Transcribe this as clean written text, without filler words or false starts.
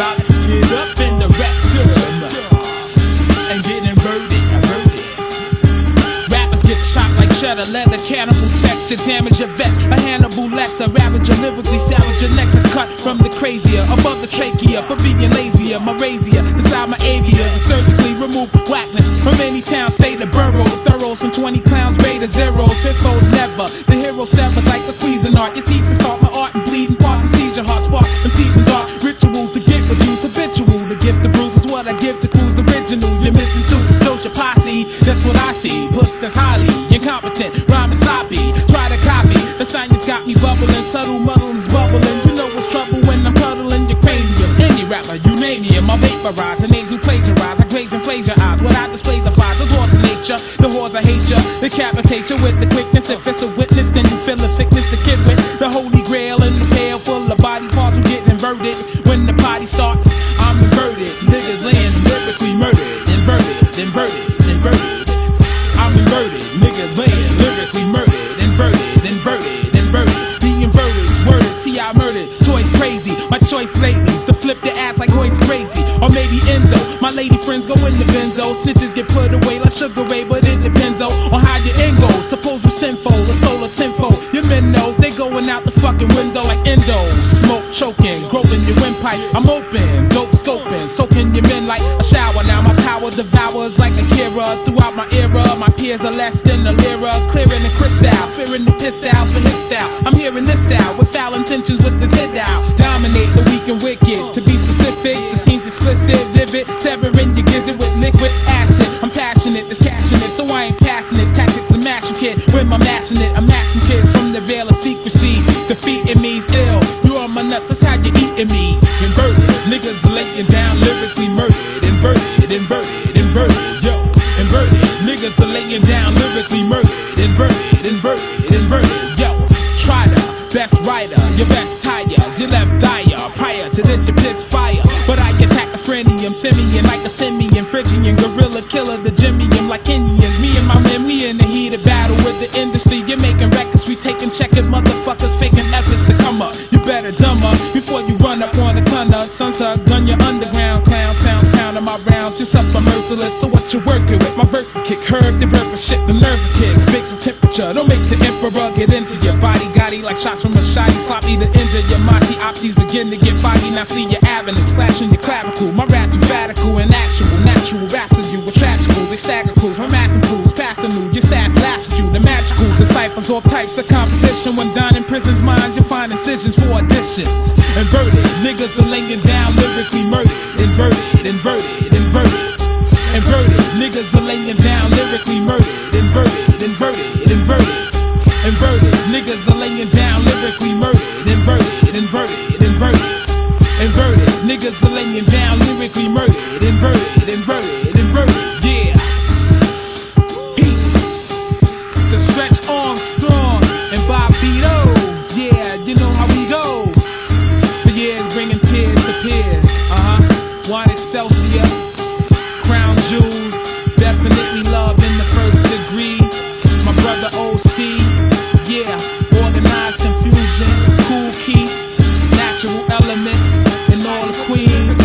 about to get up in the rectum and get inverted. Rappers get chopped like cheddar leather, cannibal texture, damage your vest. A Hannibal Lecter, ravage your lyrically, savage your nectar, cut from the crazier, above the trachea, for being lazier. My razor inside my avias, and surgically remove whackness from any town, state, or borough. Thorough, some 20 clowns, greater zeros, hippos never. The hero severs like the Cuisinart. Your teeth start my art and bleeding parts to seize your heart, spark and season dark. Rituals to get reduced, habitual. The gift of bruise is what I give to crews, original. You're missing two, close your posse, that's what I see. Push that's highly incompetent, rhyme is sloppy, try to copy. The science got me bubbling, subtle muddle is bubbling. You know what's trouble when I'm puddling your cranium. Any rapper, you name him, I vaporize. The names you plagiarize, I graze and phase your eyes. What I display defies the laws of nature. The whores I hate ya, decapitate ya with the quickness. If it's a witness, then you feel a sickness to kid with. The holy grail in the pail full of body parts who get inverted. When the party starts, I'm inverted. Niggas laying lyrically murdered, inverted, inverted, inverted. I'm inverted, niggas laying lyrically murdered, inverted, inverted, inverted. The inverted's worded, T.I. murdered, choice crazy. My choice lately's to flip the ass like Royce crazy, or maybe Enzo. My lady friends go in the benzo, snitches get put away like Sugar Ray, but it depends though on how your end goes. Suppose we're sinful, a solar tenfold. Your men know they going out the fucking window like endo. Smoke choking, groping your windpipe. I'm open, dope scoping, soaking your men like a shower. Now my power devours like a Kira throughout my era. My peers are less than a lira, clearing the crystal, fearing the piss out for this style. I'm hearing this style with foul intentions with the zid out. Dominate the weak and wicked, to be specific, it seems explicit, vivid, severing your gizzard with liquid acid. I'm passionate, it's cashing it, so I ain't passing it. Tactics are mashing kid, when I'm mashing it, I'm asking kids from the veil of secrecy. Defeating me's ill, you are my nuts, that's how you eating me. Inverted, niggas are laying down, lyrically murdered. Inverted, inverted, inverted, yo. Inverted, niggas are laying down, lyrically murdered. Inverted, inverted, inverted, yo. Try to. Best rider, your best tires, your left dire. Prior to this, you piss fire. But I attack the frenium, simian like a simian, Phrygian, gorilla killer, the gymnium like Indians. Me and my men, we in the heat of battle with the industry. You're making records, we taking checking motherfuckers, faking efforts to come up. You better dumb up before you run up on a ton of sunsuck. Gun your underground clown sounds, pounding my rounds. Just up, I'm merciless. So what you working with? My verses kick herb, the verbs are shit, the nerves are kicks. Fix with temperature, don't make the emperor get into your body. Gotti like shots from a shoddy, sloppy to injure your mossy opties begin to get foggy. Now see your avenue, slashing your clavicle. My raps radical and actual, natural raps of you were tragical. They stagger crews, my math improves, passing new. Your staff laughs at you, the magical disciples, all types of competition. When done in prison's minds, you'll find incisions for additions. Inverted, niggas are laying down, lyrically murdered. Inverted, inverted, inverted. Inverted, niggas are laying down, lyrically murdered. Inverted, inverted, inverted. Inverted, niggas are laying down, lyrically murdered. Inverted, inverted, inverted. Inverted, niggas are laying down, lyrically murdered. Inverted, inverted, inverted. Yeah. Peace. The Stretch Armstrong and Bob Vito. Yeah, you know how we go. For years bringing tears to peers. One Excelsior, crown jewels. Definitely love in the first degree. My brother OC. Yeah, organized confusion, cool key, natural elements, and all the queens.